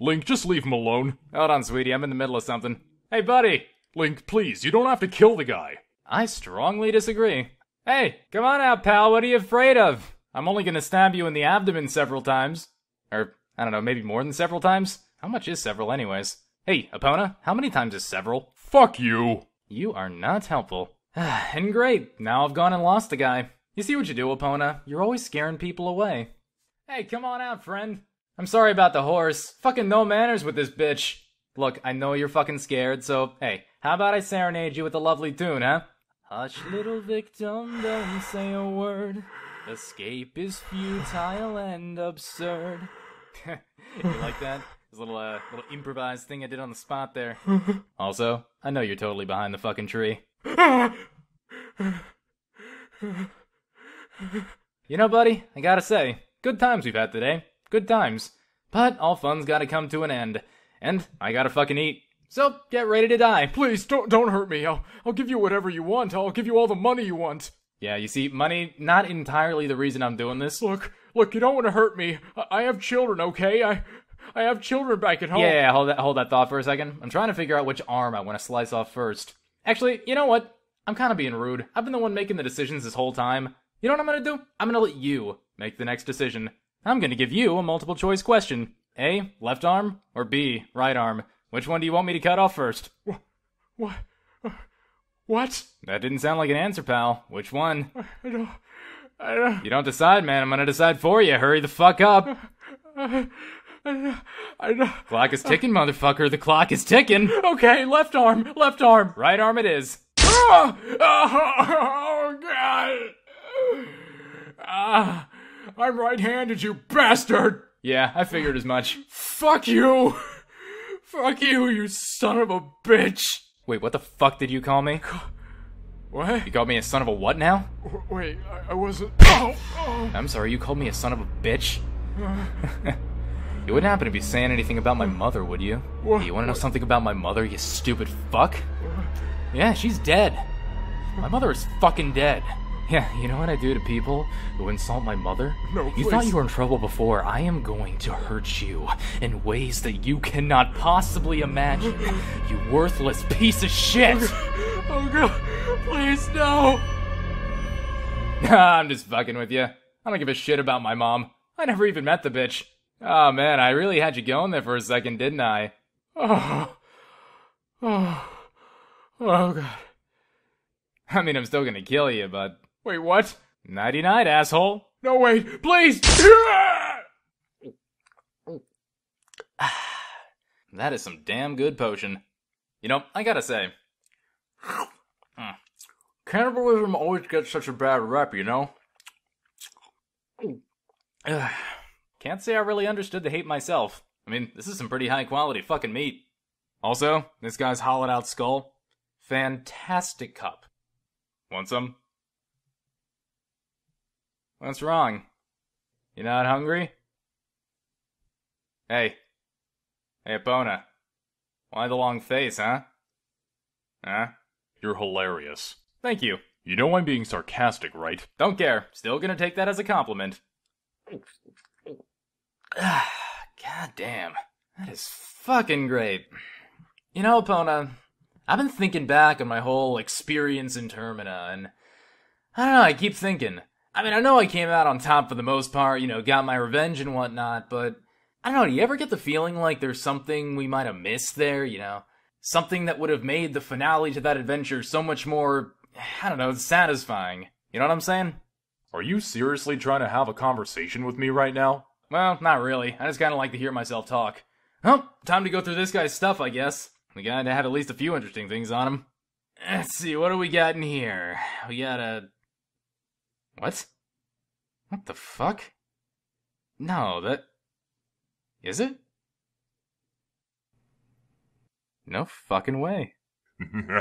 Link, just leave him alone. Hold on, sweetie, I'm in the middle of something. Hey, buddy! Link, please, you don't have to kill the guy. I strongly disagree. Hey, come on out, pal, what are you afraid of? I'm only gonna stab you in the abdomen several times. Or, I don't know, maybe more than several times? How much is several anyways? Hey, Epona, how many times is several? Fuck you! You are not helpful. And great, now I've gone and lost the guy. You see what you do, Epona? You're always scaring people away. Hey, come on out, friend. I'm sorry about the horse. Fucking no manners with this bitch. Look, I know you're fucking scared, so, hey, how about I serenade you with a lovely tune, huh? Hush, little victim, don't say a word. Escape is futile and absurd. You like that? This little improvised thing I did on the spot there. Also, I know you're totally behind the fucking tree. You know, buddy, I gotta say, good times we've had today. Good times. But all fun's gotta come to an end. And I gotta fucking eat. So, get ready to die. Please, don't hurt me. I'll give you whatever you want. I'll give you all the money you want. Yeah, you see, money, not entirely the reason I'm doing this. Look, you don't want to hurt me. I have children, okay? I have children back at home. Yeah, hold that thought for a second. I'm trying to figure out which arm I want to slice off first. Actually, you know what? I'm kind of being rude. I've been the one making the decisions this whole time. You know what I'm going to do? I'm going to let you make the next decision. I'm going to give you a multiple choice question. A, left arm, or B, right arm? Which one do you want me to cut off first? What? That didn't sound like an answer, pal. Which one? I don't... You don't decide, man. I'm going to decide for you. Hurry the fuck up. I don't... Clock is ticking, motherfucker. The clock is ticking. Okay, left arm. Left arm. Right arm it is. Oh, God. I'm right-handed, you bastard. Yeah, I figured as much. Fuck you! Fuck you, you son of a bitch! Wait, what the fuck did you call me? What? You called me a son of a what now? Wait, I wasn't... Oh. I'm sorry, you called me a son of a bitch? You wouldn't happen to be saying anything about my mother, would you? What? Hey, you wanna know something about my mother, you stupid fuck? What? Yeah, she's dead. My mother is fucking dead. Yeah, you know what I do to people who insult my mother? No, please. You thought you were in trouble before. I am going to hurt you in ways that you cannot possibly imagine. You worthless piece of shit! Oh, God. Please, no! Nah, I'm just fucking with you. I don't give a shit about my mom. I never even met the bitch. Oh, man, I really had you going there for a second, didn't I? Oh, God. I mean, I'm still gonna kill you, but... Wait, what? Nighty night, asshole. No, wait, please! That is some damn good potion. You know, I gotta say, cannibalism always gets such a bad rep, you know? Can't say I really understood the hate myself. I mean, this is some pretty high quality fucking meat. Also, this guy's hollowed out skull. Fantastic cup. Want some? What's wrong? You not hungry? Hey, Epona. Why the long face, huh? Huh? You're hilarious. Thank you. You know I'm being sarcastic, right? Don't care. Still gonna take that as a compliment. God damn. That is fucking great. You know, Epona, I've been thinking back on my whole experience in Termina, and... I don't know, I keep thinking... I mean, I know I came out on top for the most part, you know, got my revenge and whatnot, but... I don't know, do you ever get the feeling like there's something we might have missed there, you know? Something that would have made the finale to that adventure so much more, I don't know, satisfying. You know what I'm saying? Are you seriously trying to have a conversation with me right now? Well, not really. I just kinda like to hear myself talk. Oh, time to go through this guy's stuff, I guess. The guy had at least a few interesting things on him. Let's see, what do we got in here? We got a... What? What the fuck? No, that... Is it? No fucking way. Wait a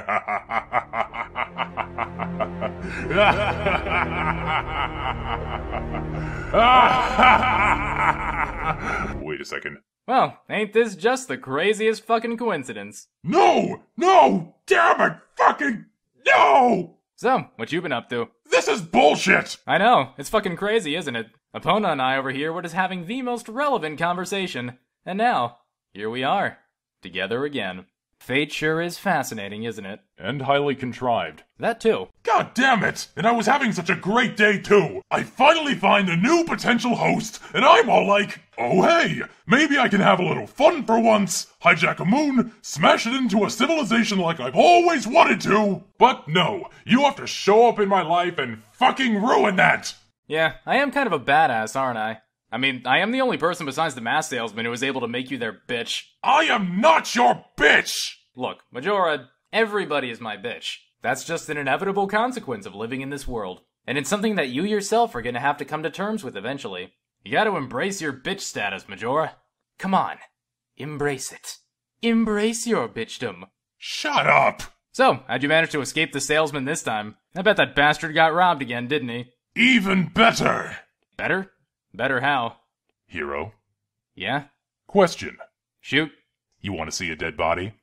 second. Well, ain't this just the craziest fucking coincidence? No! No! Damn it! Fucking... No! So, what you been up to? This is bullshit! I know, it's fucking crazy, isn't it? Epona and I over here were just having the most relevant conversation. And now, here we are, together again. Fate sure is fascinating, isn't it? And highly contrived. That too. God damn it! And I was having such a great day too! I finally find a new potential host, and I'm all like, oh hey, maybe I can have a little fun for once, hijack a moon, smash it into a civilization like I've always wanted to! But no, you have to show up in my life and fucking ruin that! Yeah, I am kind of a badass, aren't I? I mean, I am the only person besides the mask salesman who is able to make you their bitch. I am not your bitch! Look, Majora, everybody is my bitch. That's just an inevitable consequence of living in this world. And it's something that you yourself are gonna have to come to terms with eventually. You gotta embrace your bitch status, Majora. Come on. Embrace it. Embrace your bitchdom. Shut up! So, how'd you manage to escape the salesman this time? I bet that bastard got robbed again, didn't he? Even better! Better? Better how? Hero. Yeah? Question. Shoot. You want to see a dead body?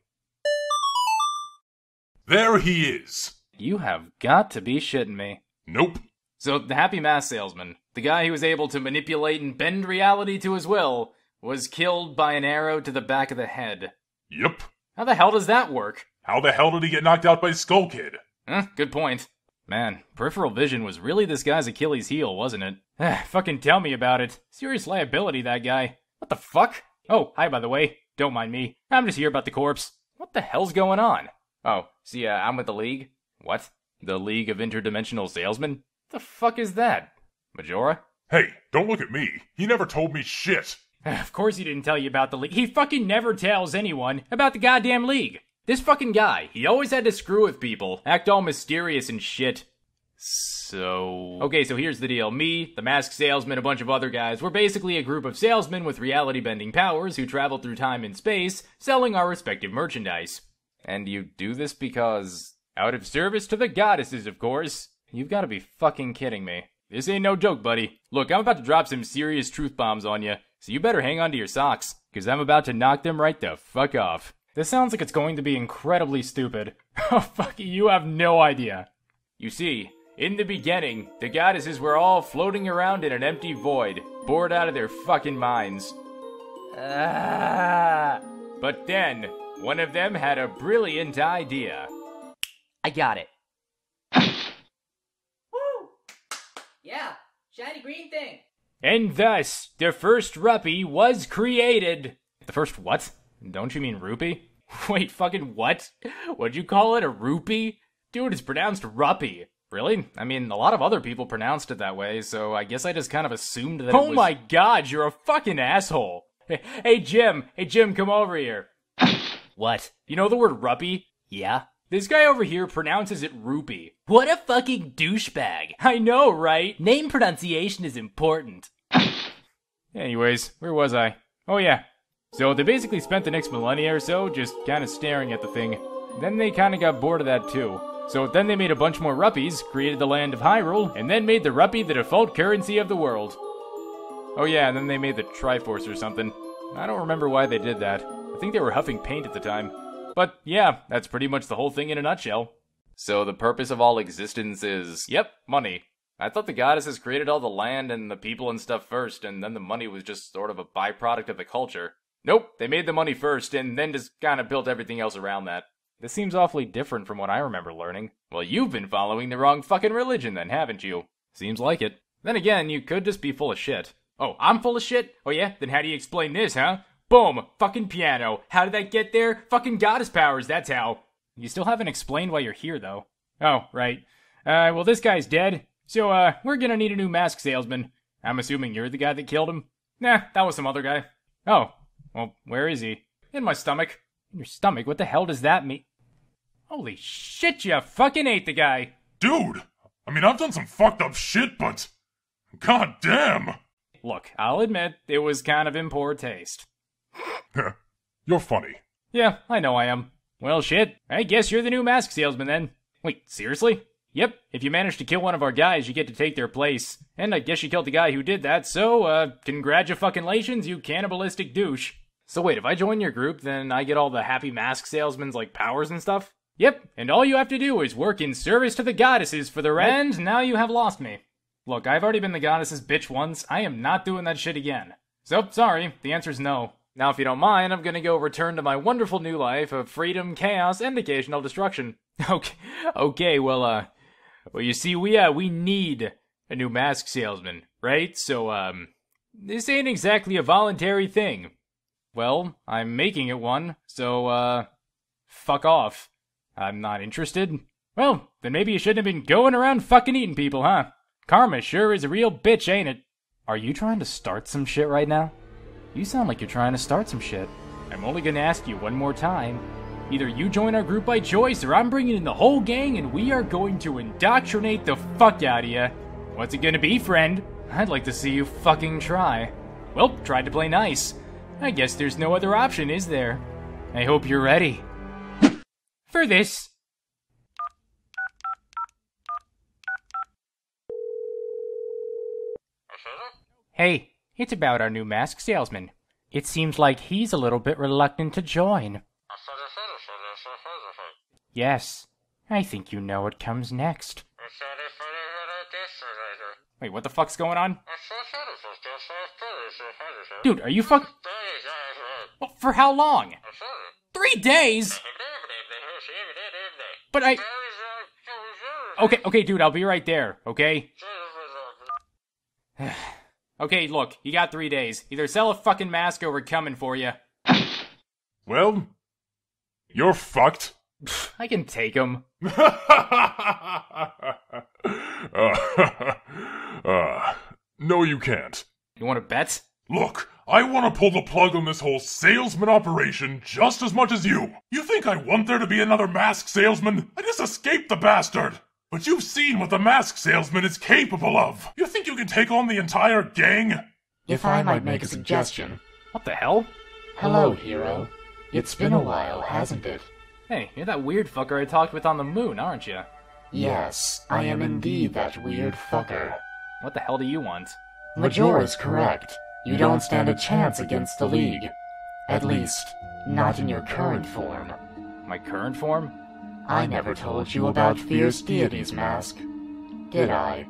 There he is. You have got to be shitting me. Nope. So the Happy Mask Salesman, the guy who was able to manipulate and bend reality to his will, was killed by an arrow to the back of the head. Yep. How the hell does that work? How the hell did he get knocked out by Skull Kid? Huh, good point. Man, peripheral vision was really this guy's Achilles heel, wasn't it? Fucking tell me about it. Serious liability, that guy. What the fuck? Oh, hi, by the way. Don't mind me. I'm just here about the corpse. What the hell's going on? Oh, see, I'm with the League. What? The League of Interdimensional Salesmen? The fuck is that? Majora? Hey, don't look at me. He never told me shit. Of course he didn't tell you about the League. He fucking never tells anyone about the goddamn League. This fucking guy, he always had to screw with people, act all mysterious and shit. So... Okay, so here's the deal. Me, the Mask Salesman, a bunch of other guys, we're basically a group of salesmen with reality-bending powers who travel through time and space, selling our respective merchandise. And you do this because... out of service to the goddesses, of course. You've gotta be fucking kidding me. This ain't no joke, buddy. Look, I'm about to drop some serious truth bombs on you, so you better hang on to your socks, because I'm about to knock them right the fuck off. This sounds like it's going to be incredibly stupid. Oh, fuck, you have no idea. You see, in the beginning, the goddesses were all floating around in an empty void, bored out of their fucking minds. But then, one of them had a brilliant idea. I got it. Woo! Yeah, shiny green thing. And thus, the first Rupee was created. The first what? Don't you mean rupee? Wait, fucking what? What'd you call it, a rupee? Dude, it's pronounced Rupee. Really? I mean, a lot of other people pronounced it that way, so I guess I just kind of assumed that it was... Oh my god, you're a fucking asshole! Hey Jim, come over here. What? You know the word rupee? Yeah. This guy over here pronounces it rupee. What a fucking douchebag! I know, right? Name pronunciation is important. Anyways, where was I? Oh yeah. So they basically spent the next millennia or so just kind of staring at the thing. Then they kind of got bored of that too. So then they made a bunch more Rupees, created the land of Hyrule, and then made the Rupee the default currency of the world. Oh yeah, and then they made the Triforce or something. I don't remember why they did that. I think they were huffing paint at the time. But yeah, that's pretty much the whole thing in a nutshell. So the purpose of all existence is... Yep, money. I thought the goddesses created all the land and the people and stuff first, and then the money was just sort of a byproduct of the culture. Nope, they made the money first, and then just kind of built everything else around that. This seems awfully different from what I remember learning. Well, you've been following the wrong fucking religion then, haven't you? Seems like it. Then again, you could just be full of shit. Oh, I'm full of shit? Oh yeah? Then how do you explain this, huh? Boom! Fucking piano. How did that get there? Fucking goddess powers, that's how. You still haven't explained why you're here, though. Oh, right. Well, this guy's dead, so, we're gonna need a new mask salesman. I'm assuming you're the guy that killed him? Nah, that was some other guy. Oh. Well, where is he? In my stomach. In your stomach? What the hell does that mean? Holy shit, you fucking ate the guy! Dude! I mean, I've done some fucked up shit, but... God damn! Look, I'll admit, it was kind of in poor taste. You're funny. Yeah, I know I am. Well, shit. I guess you're the new mask salesman, then. Wait, seriously? Yep, if you manage to kill one of our guys, you get to take their place. And I guess you killed the guy who did that, so, congratulations, you cannibalistic douche. So wait, if I join your group, then I get all the happy mask salesmen's, like, powers and stuff? Yep, and all you have to do is work in service to the goddesses for the rest. And now you have lost me. Look, I've already been the goddess's bitch once. I am not doing that shit again. So, sorry, the answer's no. Now, if you don't mind, I'm gonna go return to my wonderful new life of freedom, chaos, and occasional destruction. Okay, well, you see, we need a new mask salesman, right? So, this ain't exactly a voluntary thing. Well, I'm making it one, so, fuck off. I'm not interested. Well, then maybe you shouldn't have been going around fucking eating people, huh? Karma sure is a real bitch, ain't it? Are you trying to start some shit right now? You sound like you're trying to start some shit. I'm only gonna ask you one more time. Either you join our group by choice, or I'm bringing in the whole gang and we are going to indoctrinate the fuck out of you. What's it gonna be, friend? I'd like to see you fucking try. Well, tried to play nice. I guess there's no other option, is there? I hope you're ready. For this. Hey, it's about our new mask salesman. It seems like he's a little bit reluctant to join. Yes, I think you know what comes next. Wait, what the fuck's going on? Dude, are you fuck? Well, for how long? 3 days? But I... Okay, dude, I'll be right there, okay? Okay, look, you got 3 days. Either sell a fucking mask or we're coming for you. Well, you're fucked. I can take him. No, you can't. You want to bet? Look, I want to pull the plug on this whole salesman operation just as much as you. You think I want there to be another mask salesman? I just escaped the bastard. But you've seen what the mask salesman is capable of. You think you can take on the entire gang? If I might make a suggestion. What the hell? Hello, hero. It's been a while, hasn't it? Hey, you're that weird fucker I talked with on the moon, aren't you? Yes, I am indeed that weird fucker. What the hell do you want? Majora's correct. You don't stand a chance against the League. At least, not in your current form. My current form? I never told you about Fierce Deity's Mask, did I?